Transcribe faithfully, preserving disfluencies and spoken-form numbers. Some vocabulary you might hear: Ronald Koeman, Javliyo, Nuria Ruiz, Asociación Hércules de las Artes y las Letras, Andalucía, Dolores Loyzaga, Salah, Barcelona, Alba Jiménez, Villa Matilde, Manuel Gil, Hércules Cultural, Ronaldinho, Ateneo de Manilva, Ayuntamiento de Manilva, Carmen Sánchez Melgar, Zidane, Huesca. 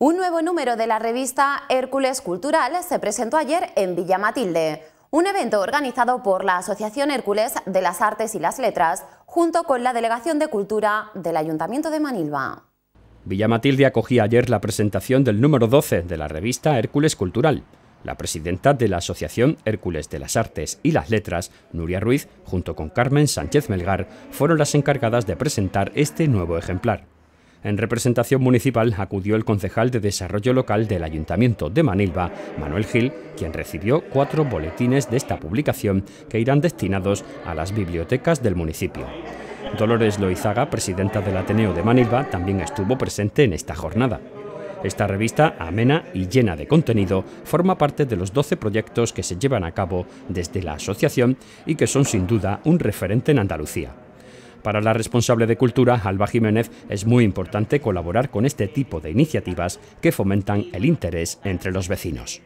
Un nuevo número de la revista Hércules Cultural se presentó ayer en Villa Matilde, un evento organizado por la Asociación Hércules de las Artes y las Letras, junto con la Delegación de Cultura del Ayuntamiento de Manilva. Villa Matilde acogía ayer la presentación del número doce de la revista Hércules Cultural. La presidenta de la Asociación Hércules de las Artes y las Letras, Nuria Ruiz, junto con Carmen Sánchez Melgar, fueron las encargadas de presentar este nuevo ejemplar. En representación municipal acudió el concejal de Desarrollo Local del Ayuntamiento de Manilva, Manuel Gil, quien recibió cuatro boletines de esta publicación que irán destinados a las bibliotecas del municipio. Dolores Loyzaga, presidenta del Ateneo de Manilva, también estuvo presente en esta jornada. Esta revista, amena y llena de contenido, forma parte de los doce proyectos que se llevan a cabo desde la asociación y que son sin duda un referente en Andalucía. Para la responsable de Cultura, Alba Jiménez, es muy importante colaborar con este tipo de iniciativas que fomentan el interés entre los vecinos.